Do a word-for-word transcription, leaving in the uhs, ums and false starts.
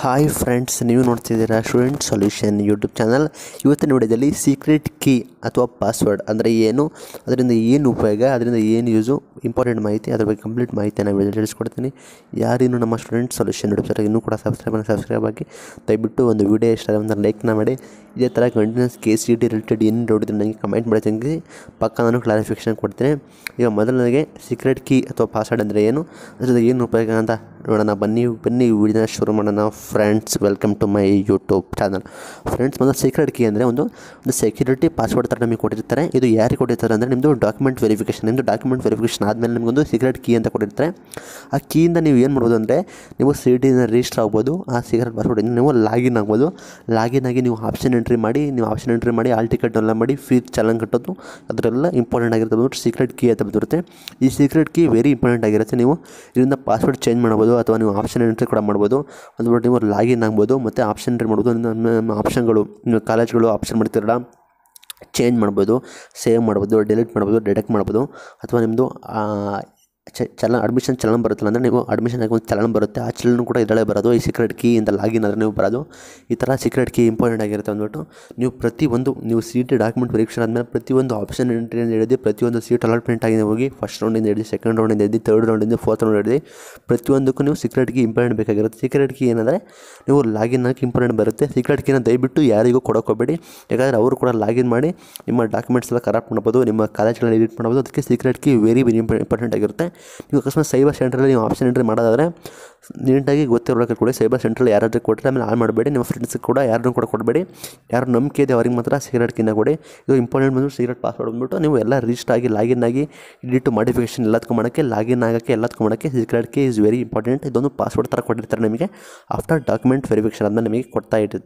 Hi friends, ನೀವು ನೋಡ್ತಿದ್ದೀರಾ student solution YouTube channel. ಇವತ್ತಿನ ವಿಡಿಯೋದಲ್ಲಿ ಸೀಕ್ರೆಟ್ ಕೀ ಅಥವಾ ಪಾಸ್ವರ್ಡ್ ಅಂದರೆ ಏನು, ಅದರಿಂದ ಏನು ಉಪಯೋಗ, ಅದರಿಂದ ಏನು ಯೂಸು, ಇಂಪಾರ್ಟೆಂಟ್ ಮಾಹಿತಿ, ಅದ್ರ ಬಗ್ಗೆ ಕಂಪ್ಲೀಟ್ ಮಾಹಿತಿಯನ್ನು ವಿಡಿಯೋ ತಿಳಿಸ್ಕೊಡ್ತೀನಿ. ಯಾರಿನ್ನೂ ನಮ್ಮ ಸ್ಟೂಡೆಂಟ್ ಸೊಲ್ಯೂಷನ್ ಯೂಟ್ಯೂಬ್ ಚಾನಲ್ ಇನ್ನೂ ಕೂಡ ಸಬ್ಸ್ಕ್ರೈಬ್ ಸಬ್ಸ್ಕ್ರೈಬ್ ಆಗಿ, ದಯವಿಟ್ಟು ಒಂದು ವಿಡಿಯೋ ಇಷ್ಟ ಒಂದು ಲೈಕ್ನ ಮಾಡಿ. ಇದೇ ಥರ continuous K C T related ಏನು ನೋಡಿದ್ರೆ ನನಗೆ ಕಮೆಂಟ್ ಮಾಡಿ ತಂಗಿ, ಪಕ್ಕ ನಾನು ಕ್ಲಾರಿಫಿಕೇಷನ್ ಕೊಡ್ತೀನಿ. ಈಗ ಮೊದಲನಿಗೆ ಸೀಕ್ರೆಟ್ ಕೀ ಅಥವಾ ಪಾಸ್ವರ್ಡ್ ಅಂದರೆ ಏನು, ಅದರಿಂದ ಏನು ಉಪಯೋಗ ಅಂತ ನೋಡೋಣ. ಬನ್ನಿ ಬನ್ನಿ ವಿಡಿಯೋನ ಶುರು ಮಾಡೋಣ friends. Welcome to my YouTube channel. Friends, ಮೊದಲು ಸೀಕ್ರೆಟ್ ಕೀ ಅಂದರೆ ಒಂದು ಒಂದು ಸೆಕ್ಯೂರಿಟಿ ಪಾಸ್ವರ್ಡ್ ಥರ ನಮಗೆ ಕೊಟ್ಟಿರ್ತಾರೆ. ಇದು ಯಾರಿಗೆ ಕೊಟ್ಟಿರ್ತಾರೆ ಅಂದರೆ, ನಿಮ್ಮದು ಡಾಕ್ಯುಮೆಂಟ್ ವೆರಿಫಿಕೇಷನ್ ನಿಮ್ಮದು ಡಾಕ್ಯುಮೆಂಟ್ ವೆರಿಫಿಕೇಷನ್ ಆದಮೇಲೆ ನಿಮಗೊಂದು ಸೀಕ್ರೆಟ್ ಕೀ ಅಂತ ಕೊಟ್ಟಿರ್ತಾರೆ. ಆ ಕೀಯಿಂದ ನೀವು ಏನು ಮಾಡ್ಬೋದು ಅಂದರೆ, ನೀವು ಸಿ ಟಿಯಿಂದ ರಿಜಿಸ್ಟರ್ ಆಗ್ಬೋದು, ಆ ಸೀಕ್ರೆಟ್ ಪಾಸ್ವರ್ಡಿಂದ ನೀವು ಲಾಗಿನ್ ಆಗ್ಬೋದು. ಲಾಗಿನ್ ಆಗಿ ನೀವು ಆಪ್ಷನ್ ಎಂಟ್ರಿ ಮಾಡಿ ನೀವು ಆಪ್ಷನ್ ಎಂಟ್ರಿ ಮಾಡಿ ಆಲ್ ಟಿಕೆಟ್ ಎಲ್ಲ ಮಾಡಿ ಫೀಸ್ ಚಲನ್ ಕಟ್ಟೋದು ಅದರೆಲ್ಲ ಇಂಪಾರ್ಟೆಂಟ್ ಆಗಿರುತ್ತೆ. ಸೀಕ್ರೆಟ್ ಕೀ ಅಂತ ಬಂದಿರುತ್ತೆ. ಈ ಸೀಕ್ರೆಟ್ ಕೀ ವೆರಿ ಇಂಪಾರ್ಟೆಂಟ್ ಆಗಿರುತ್ತೆ. ನೀವು ಇದರಿಂದ ಪಾಸ್ವರ್ಡ್ ಚೇಂಜ್ ಮಾಡ್ಬೋದು ಅಥವಾ ನೀವು ಆಪ್ಷನ್ ಎಂಟ್ರಿ ಕೂಡ ಮಾಡ್ಬೋದು. ಅದು ನೀವು ಲಾಗಿನ್ ಆಗ್ಬೋದು ಮತ್ತು ಆಪ್ಷನ್ ಎಂಟ್ರಿ ಮಾಡ್ಬೋದು. ನಿಮ್ಮ ಆಪ್ಷನ್ಗಳು, ನಿಮ್ಮ ಕಾಲೇಜ್ಗಳು ಆಪ್ಷನ್ ಮಾಡ್ತಿರಲ್ಲ, ಚೇಂಜ್ ಮಾಡ್ಬೋದು, ಸೇವ್ ಮಾಡ್ಬೋದು, ಡಿಲೀಟ್ ಮಾಡ್ಬೋದು, ಡಿಡಕ್ಟ್ ಮಾಡ್ಬೋದು. ಅಥವಾ ನಿಮ್ಮದು ಚ ಚಲನ್ ಅಡ್ಮಿಷನ್ ಚಲನ್ ಬರುತ್ತಲ್ಲ ಅಂದರೆ, ನೀವು ಅಡ್ಮಿಷನ್ ಆಗಿ ಒಂದು ಚಲನ್ ಬರುತ್ತೆ, ಆ ಚಲನ್ ಕೂಡ ಇದರಲ್ಲೇ ಬರೋದು. ಈ ಸೀಕ್ರೆಟ್ ಕೀಯಿಂದ ಲಾಗಿನ್ ಆದರೆ ನೀವು ಬರೋದು. ಈ ಥರ ಸೀಕ್ರೆಟ್ ಕೀ ಇಂಪಾರ್ಟೆಂಟ್ ಆಗಿರುತ್ತೆ ಅಂದ್ಬಿಟ್ಟು ನೀವು ಪ್ರತಿಯೊಂದು ನೀವು ಸಿ ಟಿ ಡಾಕ್ಯುಮೆಂಟ್ ಪರೀಕ್ಷೆ ಆದಮೇಲೆ ಪ್ರತಿಯೊಂದು ಆಪ್ಷನ್ ಎಂಟ್ರಿಯಿಂದ ಹಿಡಿದು ಪ್ರತಿಯೊಂದು ಸೀಟ್ ಅಲಾಟ್ಮೆಂಟ್ ಆಗಿ ಹೋಗಿ ಫಸ್ಟ್ ರೌಂಡಿಂದ ಹಿಡಿದು ಸೆಕೆಂಡ್ ರೌಂಡಿಂದ ಹಿಡಿದು ತರ್ಡ್ ರೌಂಡಿಂದ ಫೋರ್ತ್ ರೌಂಡ್ ಹಿಡಿದು ಪ್ರತಿಯೊಂದಕ್ಕೂ ನೀವು ಸೀಕ್ರೆಟ್ ಕೀ ಇಂಪಾರ್ಟೆಂಟ್ ಬೇಕಾಗಿರುತ್ತೆ. ಸೀಕ್ರೆಟ್ ಕೀ ಏನಂದರೆ ನೀವು ಲಾಗಿನ್ ಆಗಿ ಇಂಪಾರ್ಟೆಂಟ್ ಬರುತ್ತೆ. ಸೀಕ್ರೆಟ್ ಕೀನ ದಯವಿಟ್ಟು ಯಾರಿಗೂ ಕೊಡೋಕೋಬೇಡಿ, ಯಾಕಂದರೆ ಅವರು ಕೂಡ ಲಾಗಿನ್ ಮಾಡಿ ನಿಮ್ಮ ಡಾಕ್ಯುಮೆಂಟ್ಸ್ ಎಲ್ಲ ಕರಪ್ಟ್ ಮಾಡ್ಬೋದು, ನಿಮ್ಮ ಕಾಲೇಜ್ಗಳನ್ನ ಎಡಿಟ್ ಮಾಡ್ಬೋದು. ಅದಕ್ಕೆ secret key very very important ಆಗಿರುತ್ತೆ. ನೀವು ಅಕಸ್ಮಾತ್ ಸೈಬರ್ ಸೆಂಟ್ರಲ್ಲಿ ನೀವು ಆಪ್ಷನ್ ಎಂಟ್ರಿ ಮಾಡೋದಾದರೆ ನೀಟಾಗಿ ಗೊತ್ತಿರೋಕ್ಕೆ ಕೊಡಿ. ಸೈಬರ್ ಸೆಂಟ್ರಲ್ಲಿ ಯಾರಾದರೂ ಕೊಟ್ಟರೆ ಆಮೇಲೆ ಆನ್ ಮಾಡಬೇಡಿ. ನಿಮ್ಮ ಫ್ರೆಂಡ್ಸಿಗೆ ಕೂಡ ಯಾರನ್ನೂ ಕೂಡ ಕೊಡಬೇಡಿ. ಯಾರು ನಂಬಿಕೆ ಇದೆ ಅವ್ರಿಗೆ ಮಾತ್ರ ಸೀಕ್ರೆಟ್ ಕೀನ ಕೊಡಿ. ಇದು ಇಂಪಾರ್ಟೆಂಟ್ ಬಂದು ಸೀಕ್ರೆಟ್ ಪಾಸ್ವರ್ಡ್ ಬಂದ್ಬಿಟ್ಟು ನೀವು ಎಲ್ಲ ರಿಜಿಸ್ಟರ್ ಆಗಿ ಲಾಗಿನ್ ಆಗಿ ಎಡಿಟ್ ಮಾಡಿಫಿಕೇಷನ್ ಎಲ್ಲದಕ್ಕೂ ಮಾಡೋಕ್ಕೆ, ಲಾಗಿನ್ ಆಗೋಕ್ಕೆ ಎಲ್ಲದಕ್ಕೂ ಮಾಡೋಕ್ಕೆ secret key is very important. ಇದೊಂದು ಪಾಸ್ವರ್ಡ್ ಥರ ಕೊಟ್ಟಿರ್ತಾರೆ ನಿಮಗೆ. ಆಫ್ಟರ್ ಡಾಕ್ಯುಮೆಂಟ್ ವೆರಿಫಿಕೇಷನ್ ಅದನ್ನ ನಿಮಗೆ ಕೊಡ್ತಾ ಇಟ್ಟಿರ್ತಾರೆ.